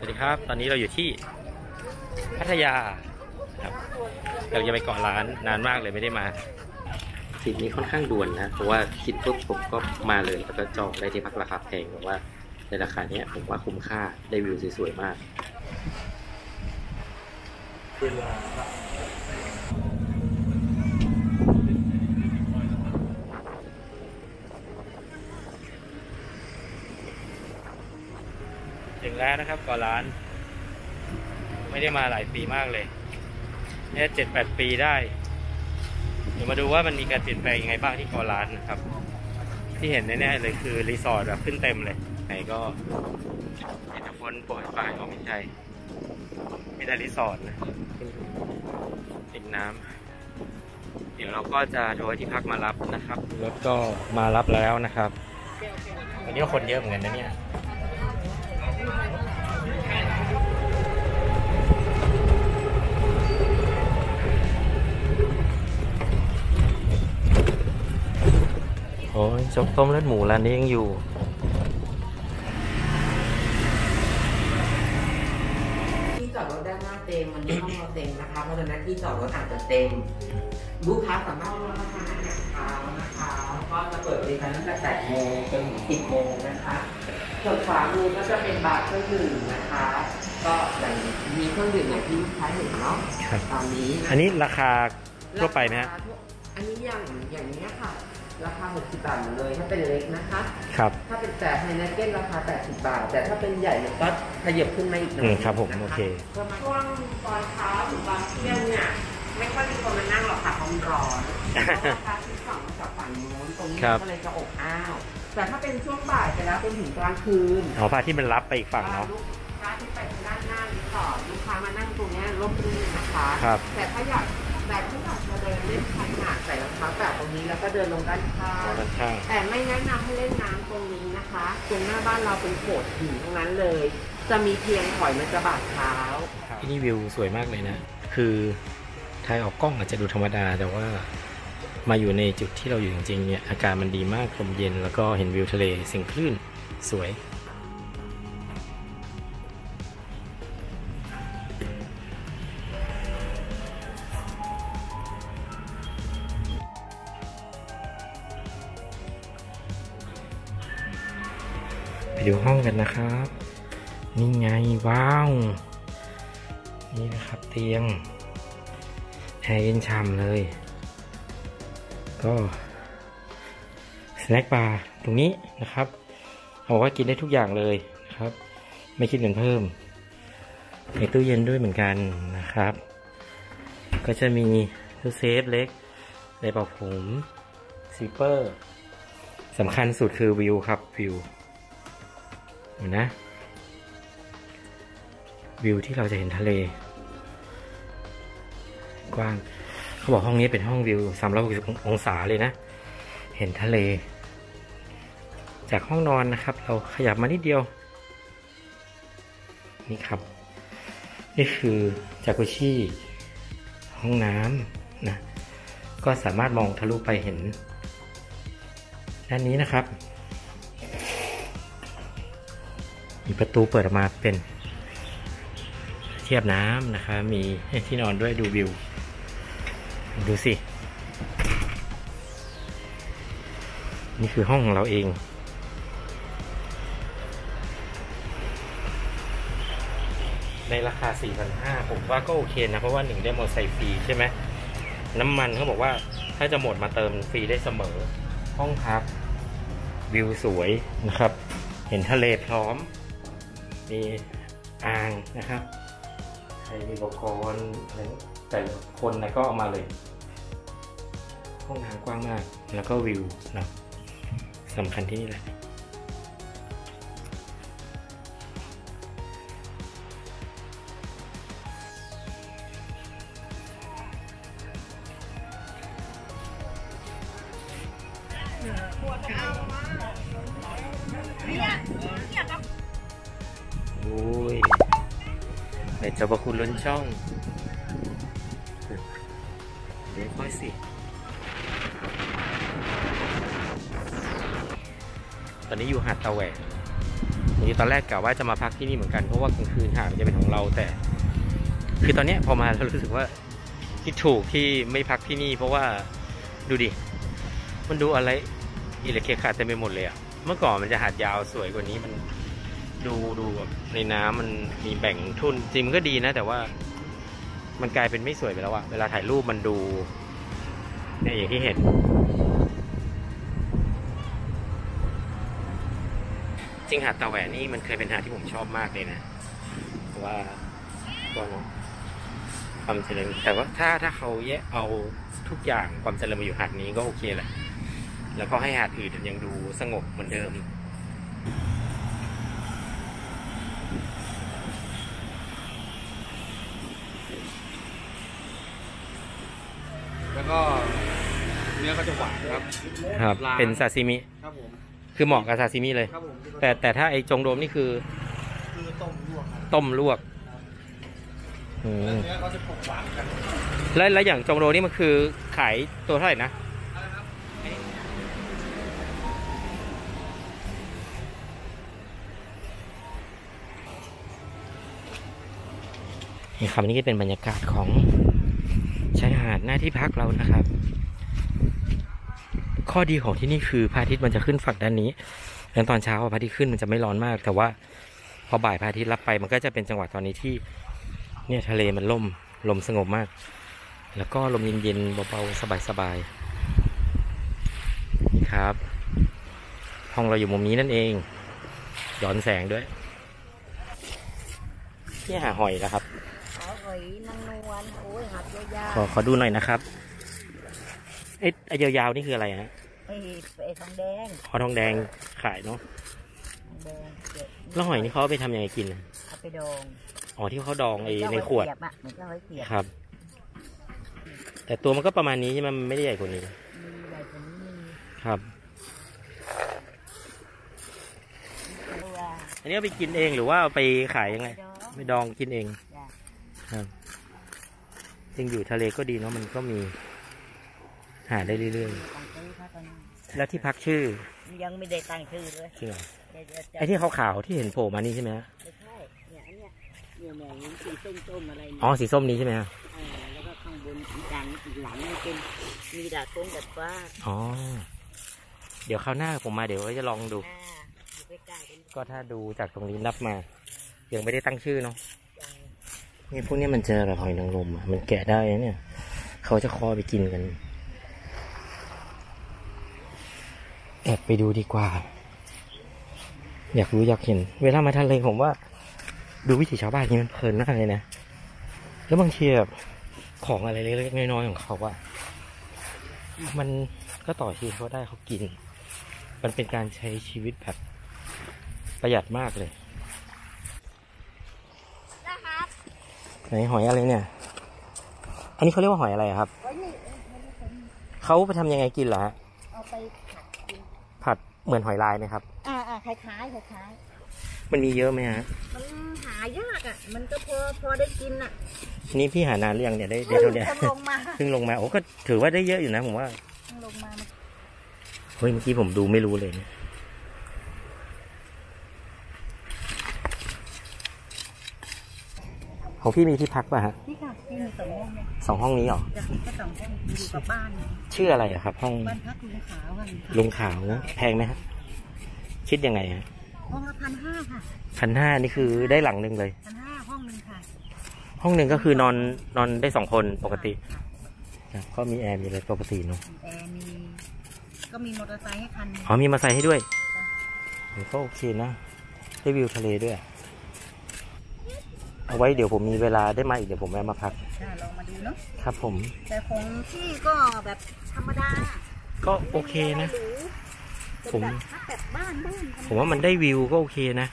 สวัสดีครับตอนนี้เราอยู่ที่พัทยาครับเราจะไปเกาะล้านนานมากเลยไม่ได้มาทริปนี้ค่อนข้างด่วนนะเพราะว่าคิดปุ๊บผมก็มาเลยแล้วก็จองได้ที่พักราคาแพงแต่ว่าในราคานี้ผมว่าคุ้มค่าได้วิวสวยๆมากถึงแล้วนะครับเกาะล้านไม่ได้มาหลายปีมากเลยเนี่ย7-8 ปีได้เดี๋ยวมาดูว่ามันมีการเปลี่ยนแปลงยังไงบ้างที่เกาะล้านนะครับที่เห็นแน่ๆเลยคือรีสอร์ทแบบขึ้นเต็มเลยไหนก็มีแต่คนโปรยปลายของไม่ใช่มีแต่รีสอร์ทนะติดน้ำเดี๋ยวเราก็จะโทรที่พักมารับนะครับรถก็มารับแล้วนะครับวันนี้คนเยอะเหมือนกันนะเนี่ยโอ้ยส้มต้มเลือดหมูร้านนี้ยังอยู่ที่จอดรถด้านหน้าเต็มมันไม่ต้องรอเต็มนะคะเพราะฉะนั้นที่จอดรถอาจจะเต็มลูกค้าสามารถมาทานอาหารเช้านะคะก็จะเปิดบริการตั้งแต่8 โมงจนถึง10 โมงนะคะส่วนขวามือก็จะเป็นบาร์เครื่องดื่มนะคะก็อย่างมีเครื่องดื่มอย่างที่ลูกค้าเห็นเนาะตอนนี้อันนี้ราคาทั่วไปไหมฮะอันนี้อย่างนี้ค่ะราคา60 บาทเลยถ้าเป็นเล็กนะคะครับถ้าเป็นแต่ไฮนักเก็ตราคา80 บาทแต่ถ้าเป็นใหญ่เนี่ยก็ขยับขึ้นมาอีกหน่อยครับผมโอเคช่วงตอนเช้าถึงตอนเที่ยงเนี่ยไม่ค่อยมีคนมานั่งหรอกค่ะความร้อนราคาที่ฝั่งจากฝั่งโน้นตรงนี้ก็เลยจะอบอ้าวแต่ถ้าเป็นช่วงบ่ายไปแล้วจนถึงกลางคืนขอพาที่มันรับไปอีกฝั่งเนาะพาที่ไปทางด้านหน้ารีสอร์ทลูกค้ามานั่งตรงนี้ร่มรื่นนะคะแต่ถ้าอยากแบบที่แบบมาเดินเล่นชายหาดใส่รองเท้าแตะตรงนี้แล้วก็เดินลงด้านข้างแต่ไม่แนะนำให้เล่นน้ำตรงนี้นะคะตรงหน้าบ้านเราเป็นโขดหินทั้งนั้นเลยจะมีเพียงหอยมันจะบาดเท้าที่นี่วิวสวยมากเลยนะคือถ่ายออกกล้องอาจจะดูธรรมดาแต่ว่ามาอยู่ในจุดที่เราอยู่จริงๆเนี่ยอากาศมันดีมากลมเย็นแล้วก็เห็นวิวทะเลเสียงคลื่นสวยไปดูห้องกันนะครับนี่ไงว้าวนี่นะครับเตียงแอร์เย็นช่ำเลยก็สแน็คบาร์ตรงนี้นะครับเขาบอกว่ากินได้ทุกอย่างเลยนะครับไม่คิดเงินเพิ่มมีตู้เย็นด้วยเหมือนกันนะครับก็จะมีตู้เซฟเล็กในเป่าผมซิปเปอร์สำคัญสุดคือวิวครับวิวเห็นนะวิวที่เราจะเห็นทะเลกว้างเขาบอกห้องนี้เป็นห้องวิว360 องศาเลยนะเห็นทะเลจากห้องนอนนะครับเราขยับมานิดเดียวนี่ครับนี่คือจากุชี่ห้องน้ำนะก็สามารถมองทะลุไปเห็นด้านนี้นะครับมีประตูเปิดออกมาเป็นเทียบน้ำนะคะมีที่นอนด้วยดูวิวดูสินี่คือห้องของเราเองในราคา 4,500 ผมว่าก็โอเคนะเพราะว่า1ได้มอเตอร์ไซค์ฟรีใช่ไหมน้ำมันเขาบอกว่าถ้าจะหมดมาเติมฟรีได้เสมอห้องพักวิวสวยนะครับเห็นทะเลพร้อมมีอ่างนะครับใครมีอุปกรณ์อะไรแต่คนนะก็เอามาเลยห้องน้ำกว้างมากแล้วก็วิวนะสำคัญที่นี่แหละโอ้ยในเจ้าพระคุณล้นช่องเดี๋ยวค่อยสิตอนนี้อยู่หาดตะแหวก นี่ตอนแรกกะว่าจะมาพักที่นี่เหมือนกันเพราะว่ากลางคืนหาดจะเป็นของเราแต่คือตอนนี้พอมาเรารู้สึกว่าที่ถูกที่ไม่พักที่นี่เพราะว่าดูดิมันดูอะไรอิเล็กเคขาดเต็มไปหมดเลยอ่ะเมื่อก่อนมันจะหาดยาวสวยกว่านี้มันดูแบบในน้ำมันมีแบ่งทุ่นจริงก็ดีนะแต่ว่ามันกลายเป็นไม่สวยไปแล้วอะเวลาถ่ายรูปมันดูเนี่ยอย่างที่เห็นจริงหาดตะแหวนนี่มันเคยเป็นหาดที่ผมชอบมากเลยนะเพราะว่าความเจริญแต่ว่าถ้าเขาแยกเอาทุกอย่างความเจริญมาอยู่หาดนี้ก็โอเคแหละแล้วก็ให้หาดอื่นยังดูสงบเหมือนเดิมแล้วก็เนื้อก็จะหวานครับครับเป็นซาซิมิครับผมคือเหมาะกับซาซิมิเลยครับผมแต่ถ้าไอจงโดมนี่คือต้มลวกเนื้อเขาจะผงหวานกันแล้วอย่างจงโดมนี่มันคือขายตัวเท่าไหร่นะนี่ครับนี่ก็เป็นบรรยากาศของชายหาดหน้าที่พักเรานะครับข้อดีของที่นี่คือพระอาทิตย์มันจะขึ้นฝั่งด้านนี้แล้วตอนเช้าพระอาทิตย์ขึ้นมันจะไม่ร้อนมากแต่ว่าพอบ่ายพระอาทิตย์รับไปมันก็จะเป็นจังหวะตอนนี้ที่เนี่ยทะเลมันล่มลมสงบมากแล้วก็ลมเย็นๆเบาๆสบายๆนี่ครับห้องเราอยู่มุมนี้นั่นเองย้อนแสงด้วยที่หาหอยนะครับขอดูหน่อยนะครับไอ้ยาวๆนี่คืออะไรฮะไอ้ทองแดงขอทองแดงขายเนาะแล้วหอยนี่เขาไปทำยังไงกินเอาไปดองอ๋อที่เขาดองไอ้ในขวดครับแต่ตัวมันก็ประมาณนี้ใช่ไหมมันไม่ได้ใหญ่กว่านี้ครับอันนี้เอาไปกินเองหรือว่าเอาไปขายยังไงไปดองกินเองครับจริงอยู่ทะเลก็ดีเนาะมันก็มีหาได้เรื่อยๆแล้วที่พักชื่อยังไม่ได้ตั้งชื่อเลยชื่อไอ้ที่ขาวๆที่เห็นโผล่มานี่ใช่ไหมไม่ใช่เนี่ยเนี่ยสีส้มๆอะไรอ๋อสีส้มนี้ใช่ไหมฮะแล้วก็ข้างบนอีกหลังเป็นมีดาดต้นดาดฟ้าอ๋อเดี๋ยวคราวหน้าผมมาเดี๋ยวก็จะลองดูก็ถ้าดูจากตรงนี้นับมายังไม่ได้ตั้งชื่อเนาะนี่พวกนี้มันเจอแบบหอยนางรมมันแกะได้เนี่ยเขาจะคอไปกินกันแอบไปดูดีกว่าอยากรู้อยากเห็นเวลามาทะเลผมว่าดูวิถีชาวบ้านนี่มันเพลินมากเลยนะแล้วบางทีแบบของอะไรเล็กๆน้อยๆของเขาว่ามันก็ต่อชีวิตเขาได้เขากินมันเป็นการใช้ชีวิตแบบประหยัดมากเลยไหนหอยอะไรเนี่ยอันนี้เขาเรียกว่าหอยอะไรครับเขาไปทำยังไงกินเหรอฮะเอาไปผัดกินผัดเหมือนหอยลายไหมครับคล้ายคล้ายมันมีเยอะไหมฮะมันหายากอ่ะมันก็พอได้กินอ่ะนี่พี่หานานหรือยังเนี่ยได้เท่าเนี้ยเพิ่งลงมาโอ้ก็ถือว่าได้เยอะอยู่นะผมว่าเพิ่งลงมาเฮ้ยเมื่อกี้ผมดูไม่รู้เลยของพี่มีที่พักป่ะฮะที่ค่ะที่มี2 ห้องนี้หรอ2 ห้องอยู่กับบ้านชื่ออะไรอะครับห้องบ้านพักลุงขาวลุงขาวนะแพงไหมฮะคิดยังไงฮะห้องละ1,500ค่ะ1,500นี่คือได้หลังหนึ่งเลย1,500ห้องหนึ่งค่ะห้องหนึ่งก็คือนอนได้2 คนปกติก็มีแอร์มีอะไรปกติเนาะแอร์มีก็มีมอเตอร์ไซค์ให้คันอ๋อมีมอเตอร์ไซค์ให้ด้วยก็โอเคนะได้วิวทะเลด้วยเอาไว้เดี๋ยวผมมีเวลาได้มาอีกเดี๋ยวผมแวะมาพักลองมาดูเนาะครับผมแต่ของที่ก็แบบธรรมดาก็โอเคนะผมว่ามันได้วิวก็โอเคนะ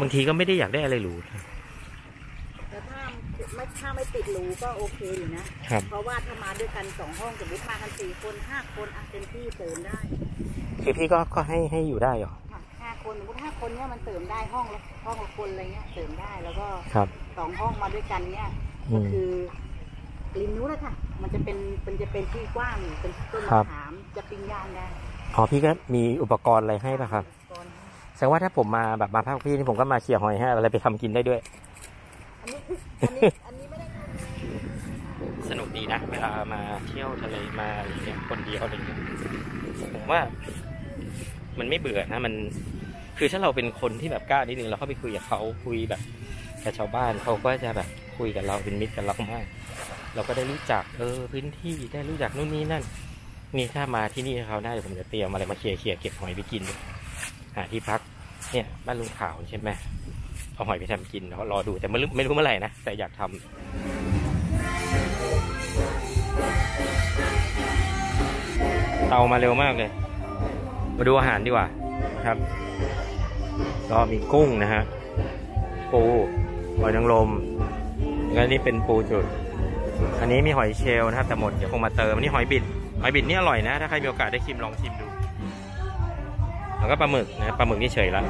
บางทีก็ไม่ได้อยากได้อะไรหรูแต่ถ้าไม่ติดหรูก็โอเคอยู่นะเพราะว่าถ้ามาด้วยกัน2 ห้องสมมติมากัน4 คน5 คนอาจเป็นที่เติมได้คือพี่ก็ให้อยู่ได้หรอ5 คนสมมติ5 คนเนี่ยมันเติมได้ห้องละคนอะไรเงี้ยเติมได้แล้วก็2 ห้องมาด้วยกันเนี่ยก็คือริมนู้นเลยค่ะมันจะเป็นที่กว้างเป็นต้นมะขามจะปิ้งย่างได้อ๋อพี่ก็มีอุปกรณ์อะไรให้ป่ะครับอุปกรณ์ แสดงว่าถ้าผมมาแบบมาพักพี่นี่ผมก็มาเขี่ยหอยให้อะไรไปทำกินได้ด้วยอันนี้ไม่ได้สนุกดีนะเวลามาเที่ยวทะเลมาคนเดียวอะไรอย่างเงี้ยผมว่ามันไม่เบื่อนะมันคือถ้าเราเป็นคนที่แบบกล้านิดนึงเราเข้าไปคุยกับเขาคุยแบบกับชาวบ้านเขาก็จะแบบคุยกับเราเป็นมิตรกับเรามากเราก็ได้รู้จักพื้นที่ได้รู้จักนู่นนี่นั่นนี่ถ้ามาที่นี่เขาได้ผมจะเตรียมอะไรมาเก็บหอยไปกินหาที่พักเนี่ยบ้านลุงขาวใช่ไหมเอาหอยไปทำกินรอดูแต่ไม่รู้เมื่อไหร่นะแต่อยากทำเตามาเร็วมากเลยมาดูอาหารดีกว่านะครับก็มีกุ้งนะฮะปูหอยนางรมแล้วนี่เป็นปูจุดอันนี้มีหอยเชลล์นะครับแต่หมดเดี๋ยวคงมาเติมอันนี้หอยบิดนี่อร่อยนะถ้าใครมีโอกาสได้ชิมลองชิมดูแล้วก็ปลาหมึกนะปลาหมึกนี่เฉยละ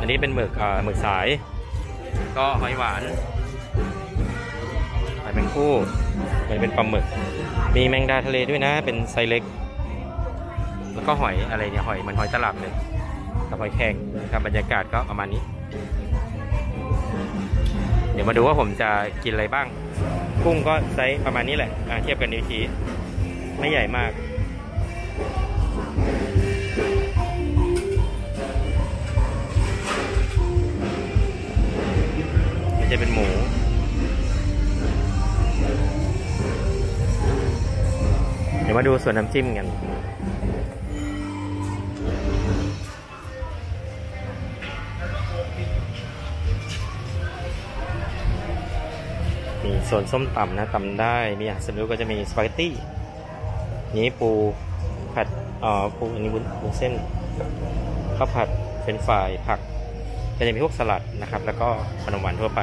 อันนี้เป็นหมึกสายก็หอยหวานหอยเป็นคู่เป็นปลาหมึกมีแมงดาทะเลด้วยนะเป็นไซเล็กแล้วก็หอยอะไรเนี่ยหอยเหมือนหอยตลับเลยกับหอยแข็งครับบรรยากาศก็ประมาณนี้เดี๋ยวมาดูว่าผมจะกินอะไรบ้างกุ้งก็ไซส์ประมาณนี้แหละเทียบกันนิ้วชี้ไม่ใหญ่มากมันจะเป็นหมูเดี๋ยวมาดูส่วนน้ำจิ้มกันมีส่วนส้มตำนะตำได้มีอาหารสำเร็จก็จะมีสปาเกตตี้นี้ปูผัดปูอันนี้วุ้นเส้นข้าวผัดเป็นฝ่ายผักก็จะมีพวกสลัดนะครับแล้วก็ขนมหวานทั่วไป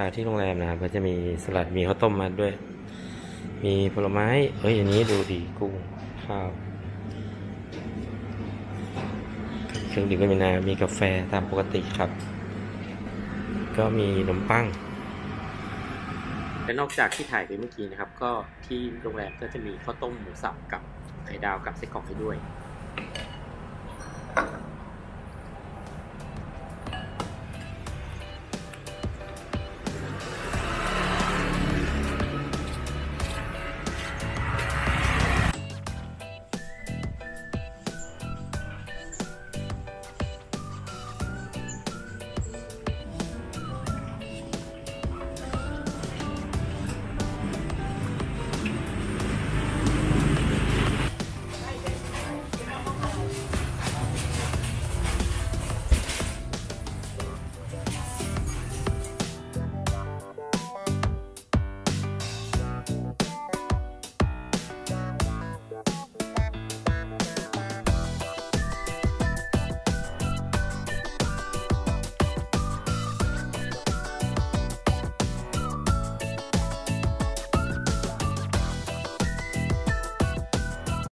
ชาที่โรงแรมนะครับก็จะมีสลัดมีข้าวต้มมาด้วยมีผลไม้อันนี้ดูดีกุ้งข้าวเครื่องดื่มก็มีน้ำมีกาแฟตามปกติครับก็มีขนมปังและนอกจากที่ถ่ายไปเมื่อกี้นะครับก็ที่โรงแรมก็จะมีข้าวต้มหมูสับกับไข่ดาวกับไส้กรอกให้ด้วย